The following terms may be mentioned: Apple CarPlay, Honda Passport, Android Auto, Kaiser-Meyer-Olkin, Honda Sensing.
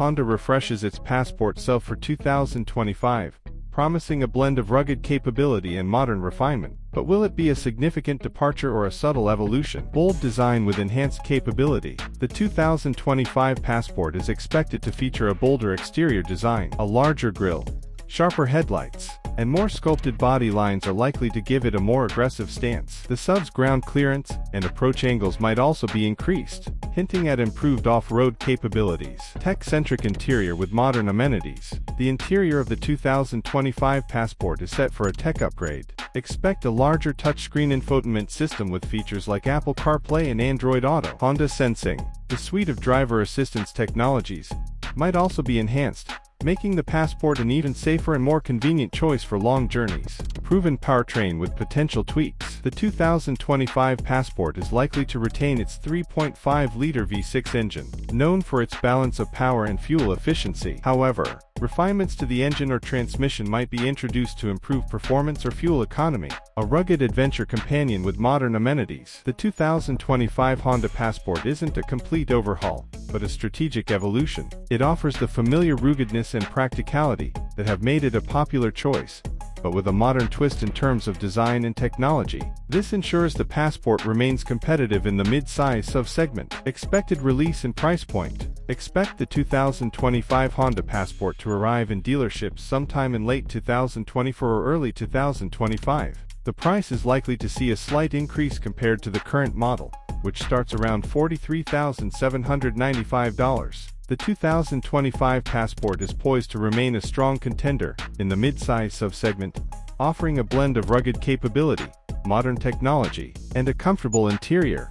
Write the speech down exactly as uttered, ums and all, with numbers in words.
Honda refreshes its Passport S U V for two thousand twenty-five, promising a blend of rugged capability and modern refinement. But will it be a significant departure or a subtle evolution? Bold design with enhanced capability. The two thousand twenty-five Passport is expected to feature a bolder exterior design, a larger grille, sharper headlights, and more sculpted body lines are likely to give it a more aggressive stance. The S U V's ground clearance and approach angles might also be increased, hinting at improved off-road capabilities. Tech-centric interior with modern amenities. The interior of the two thousand twenty-five Passport is set for a tech upgrade. Expect a larger touchscreen infotainment system with features like Apple CarPlay and Android Auto. Honda Sensing, the suite of driver assistance technologies, might also be enhanced, making the Passport an even safer and more convenient choice for long journeys. Proven powertrain with potential tweaks. The two thousand twenty-five Passport is likely to retain its three point five liter V six engine, known for its balance of power and fuel efficiency. However, refinements to the engine or transmission might be introduced to improve performance or fuel economy. A rugged adventure companion with modern amenities. The two thousand twenty-five Honda Passport isn't a complete overhaul, but a strategic evolution. It offers the familiar ruggedness and practicality that have made it a popular choice, but with a modern twist in terms of design and technology. This ensures the Passport remains competitive in the mid-size S U V segment. Expected release and price point. Expect the two thousand twenty-five Honda Passport to arrive in dealerships sometime in late two thousand twenty-four or early two thousand twenty-five. The price is likely to see a slight increase compared to the current model, which starts around forty-three thousand seven hundred ninety-five dollars. The two thousand twenty-five Passport is poised to remain a strong contender in the mid-size S U V segment, offering a blend of rugged capability, modern technology, and a comfortable interior.